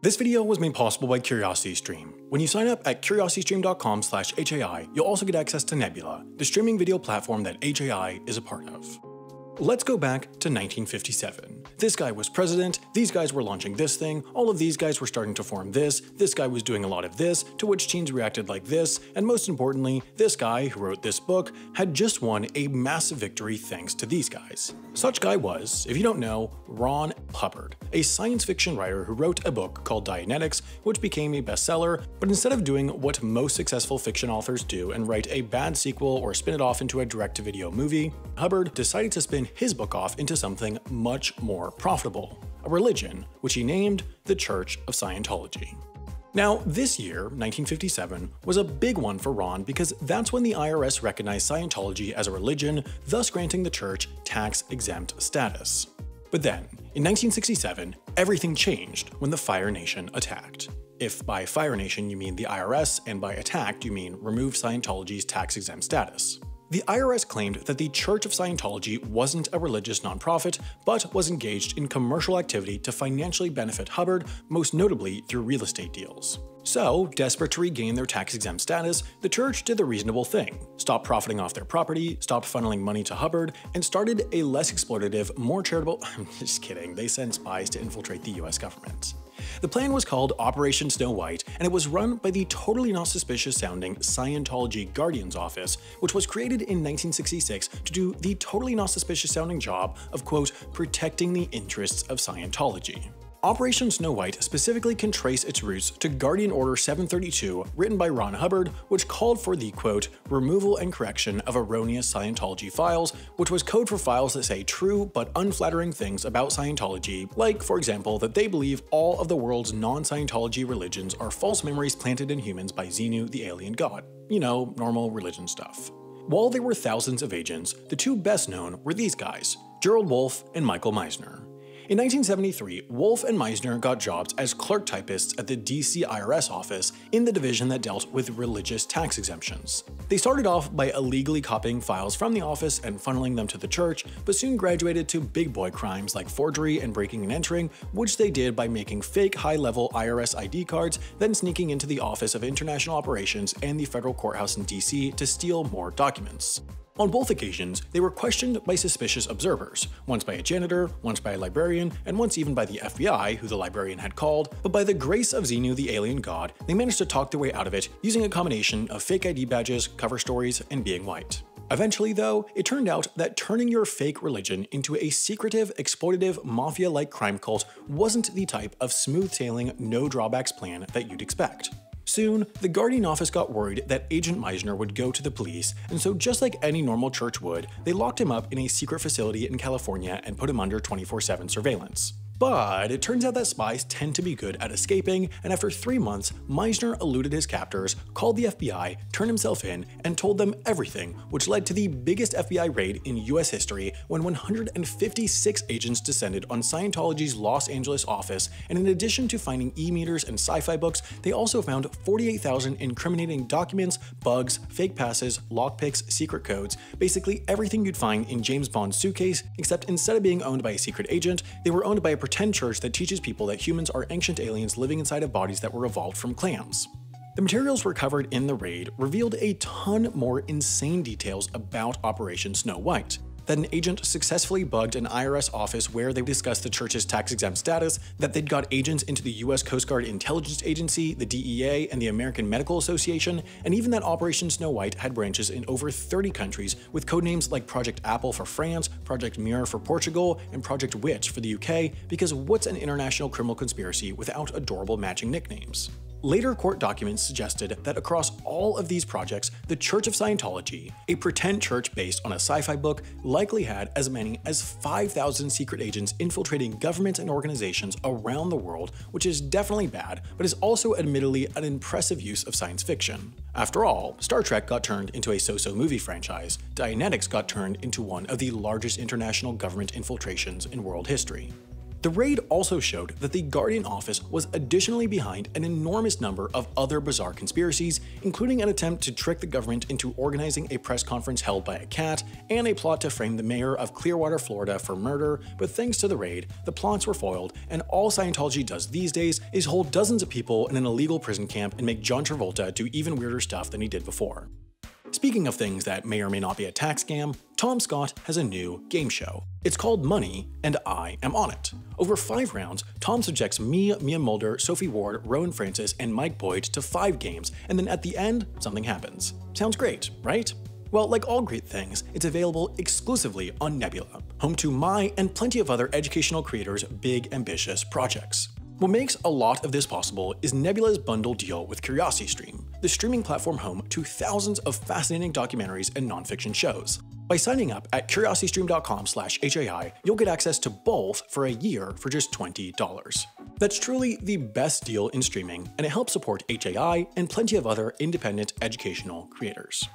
This video was made possible by CuriosityStream. When you sign up at curiositystream.com/HAI, you'll also get access to Nebula, the streaming video platform that HAI is a part of. Let's go back to 1957. This guy was president, these guys were launching this thing, all of these guys were starting to form this guy was doing a lot of this, to which teens reacted like this, and most importantly, this guy who wrote this book had just won a massive victory thanks to these guys. Such guy was, if you don't know, Ron Hubbard, a science fiction writer who wrote a book called Dianetics, which became a bestseller, but instead of doing what most successful fiction authors do and write a bad sequel or spin it off into a direct-to-video movie, Hubbard decided to spin his book off into something much more profitable, a religion which he named the Church of Scientology. Now, this year, 1957, was a big one for Ron because that's when the IRS recognized Scientology as a religion, thus granting the church tax-exempt status. But then, in 1967, everything changed when the Fire Nation attacked. If by Fire Nation you mean the IRS, and by attacked you mean remove Scientology's tax-exempt status. The IRS claimed that the Church of Scientology wasn't a religious nonprofit, but was engaged in commercial activity to financially benefit Hubbard, most notably through real estate deals. So, desperate to regain their tax-exempt status, the church did the reasonable thing, stopped profiting off their property, stopped funneling money to Hubbard, and started a less exploitative, more charitable— I'm just kidding, they sent spies to infiltrate the US government. The plan was called Operation Snow White, and it was run by the totally not suspicious-sounding Scientology Guardian's Office, which was created in 1966 to do the totally not suspicious-sounding job of, quote, protecting the interests of Scientology. Operation Snow White specifically can trace its roots to Guardian Order 732, written by Ron Hubbard, which called for the, quote, removal and correction of erroneous Scientology files, which was code for files that say true but unflattering things about Scientology, like, for example, that they believe all of the world's non-Scientology religions are false memories planted in humans by Xenu, the alien god. You know, normal religion stuff. While there were thousands of agents, the two best known were these guys, Gerald Wolff and Michael Meisner. In 1973, Wolff and Meisner got jobs as clerk typists at the DC IRS office in the division that dealt with religious tax exemptions. They started off by illegally copying files from the office and funneling them to the church, but soon graduated to big boy crimes like forgery and breaking and entering, which they did by making fake high-level IRS ID cards, then sneaking into the Office of International Operations and the federal courthouse in DC to steal more documents. On both occasions, they were questioned by suspicious observers, once by a janitor, once by a librarian, and once even by the FBI, who the librarian had called, but by the grace of Xenu, the alien god, they managed to talk their way out of it using a combination of fake ID badges, cover stories, and being white. Eventually, though, it turned out that turning your fake religion into a secretive, exploitative, mafia-like crime cult wasn't the type of smooth-sailing, no-drawbacks plan that you'd expect. Soon, the Guardian office got worried that Agent Meisner would go to the police, and so just like any normal church would, they locked him up in a secret facility in California and put him under 24/7 surveillance. But it turns out that spies tend to be good at escaping, and after 3 months, Meisner eluded his captors, called the FBI, turned himself in, and told them everything, which led to the biggest FBI raid in US history when 156 agents descended on Scientology's Los Angeles office, and in addition to finding e-meters and sci-fi books, they also found 48,000 incriminating documents, bugs, fake passes, lockpicks, secret codes, basically everything you'd find in James Bond's suitcase, except instead of being owned by a secret agent, they were owned by a pretend church that teaches people that humans are ancient aliens living inside of bodies that were evolved from clams. The materials recovered in the raid revealed a ton more insane details about Operation Snow White. That an agent successfully bugged an IRS office where they discussed the church's tax-exempt status, that they'd got agents into the US Coast Guard Intelligence Agency, the DEA, and the American Medical Association, and even that Operation Snow White had branches in over 30 countries with codenames like Project Apple for France, Project Mirror for Portugal, and Project Witch for the UK, because what's an international criminal conspiracy without adorable matching nicknames? Later court documents suggested that across all of these projects, the Church of Scientology, a pretend church based on a sci-fi book, likely had as many as 5,000 secret agents infiltrating governments and organizations around the world, which is definitely bad, but is also admittedly an impressive use of science fiction. After all, Star Trek got turned into a so-so movie franchise, Dianetics got turned into one of the largest international government infiltrations in world history. The raid also showed that the Guardian Office was additionally behind an enormous number of other bizarre conspiracies, including an attempt to trick the government into organizing a press conference held by a cat, and a plot to frame the mayor of Clearwater, Florida for murder, but thanks to the raid, the plots were foiled, and all Scientology does these days is hold dozens of people in an illegal prison camp and make John Travolta do even weirder stuff than he did before. Speaking of things that may or may not be a tax scam, Tom Scott has a new game show. It's called Money, and I am on it. Over 5 rounds, Tom subjects me, Mia Mulder, Sophie Ward, Rowan Francis, and Mike Boyd to 5 games, and then at the end, something happens. Sounds great, right? Well, like all great things, it's available exclusively on Nebula, home to my and plenty of other educational creators' big, ambitious projects. What makes a lot of this possible is Nebula's bundle deal with CuriosityStream, the streaming platform home to thousands of fascinating documentaries and nonfiction shows. By signing up at curiositystream.com/HAI, you'll get access to both for a year for just $20. That's truly the best deal in streaming, and it helps support HAI and plenty of other independent educational creators.